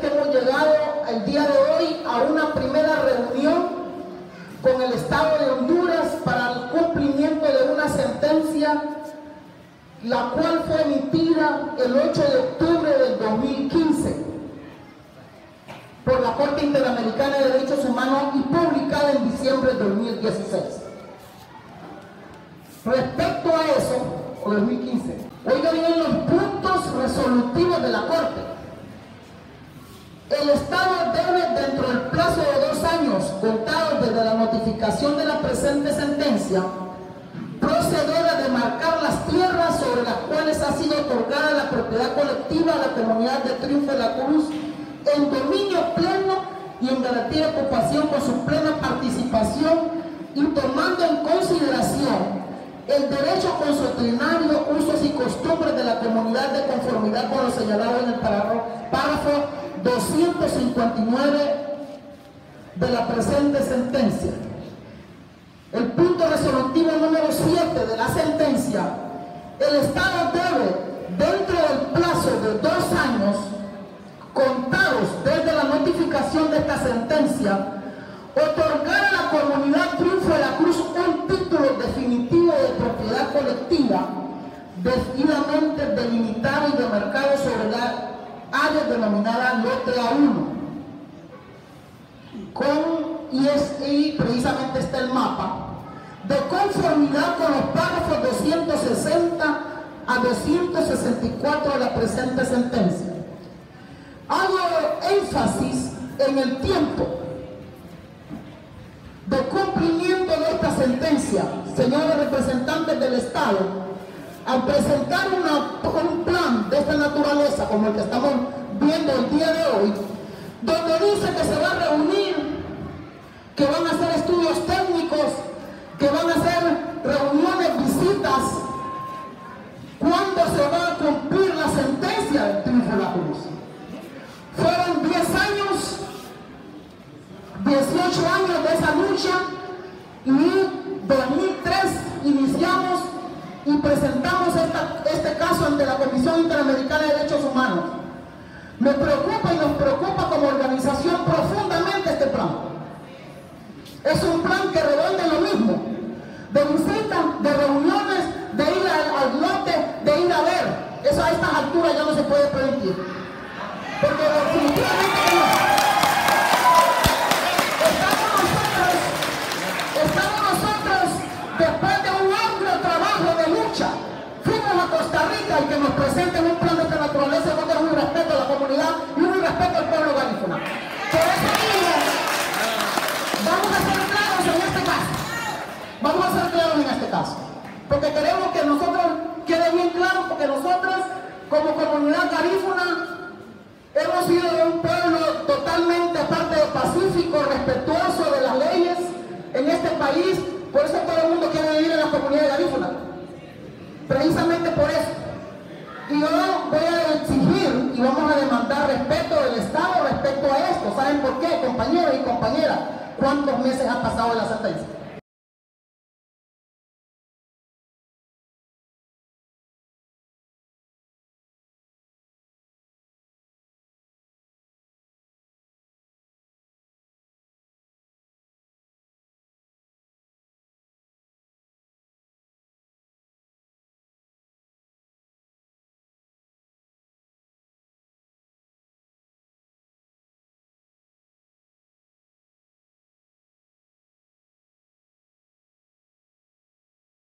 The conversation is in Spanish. que hemos llegado el día de hoy a una primera reunión con el Estado de Honduras para el cumplimiento de una sentencia, la cual fue emitida el 8 de octubre del 2015 por la Corte Interamericana de Derechos Humanos y publicada en diciembre de 2016. Respecto a eso, o 2015, oigan bien los puntos resolutivos de la Corte. El Estado debe, dentro del plazo de 2 años, contados desde la notificación de la presente sentencia, proceder a demarcar las tierras sobre las cuales ha sido otorgada la propiedad colectiva a la comunidad de Triunfo de la Cruz en dominio pleno y en garantía de ocupación con su plena participación y tomando en consideración el derecho consuetudinario, usos y costumbres de la comunidad de conformidad con lo señalado en el párrafo 259 de la presente sentencia. El punto resolutivo número 7 de la sentencia: el Estado debe, dentro del plazo de 2 años contados desde la notificación de esta sentencia, otorgar a la comunidad Triunfo de la Cruz un título definitivo de propiedad colectiva debidamente delimitado y demarcado sobre la área denominada Lote A1, y precisamente está el mapa, de conformidad con los párrafos 260 a 264 de la presente sentencia. Hago énfasis en el tiempo de cumplimiento de esta sentencia, señores representantes del Estado. Al presentar un plan de esta naturaleza, como el que estamos viendo el día de hoy, donde dice que se va a reunir, que van a hacer estudios técnicos, que van a hacer reuniones, visitas, ¿cuándo se va a cumplir la sentencia del Triunfo de la Cruz? Fueron 10 años, 18 años de esa lucha, y en 2003 iniciamos y presentamos este caso ante la Comisión Interamericana de Derechos Humanos. Me preocupa y nos preocupa como organización profundamente este plan. Es un plan que redonde lo mismo, de visitas, de reuniones, de ir al lote, de ir a ver. Eso a estas alturas ya no se puede permitir. Porque definitivamente estamos nosotros después de un amplio trabajo de lucha. Fuimos a Costa Rica y que nos presenten un plan de esta naturaleza donde es un respeto a la comunidad y un respeto al pueblo garífuna. Por eso digo, vamos a ser claros en este caso. Vamos a ser claros en este caso. Porque queremos que nosotros quede bien claro, porque nosotros como comunidad garífuna hemos sido de un pueblo totalmente aparte de pacífico, respetuoso de las leyes en este país. Por eso todo el mundo quiere vivir en la comunidad garífuna. Precisamente por eso. Y yo voy a exigir y vamos a demandar respeto del Estado respecto a esto. ¿Saben por qué, compañeros y compañeras? ¿Cuántos meses ha pasado de la sentencia?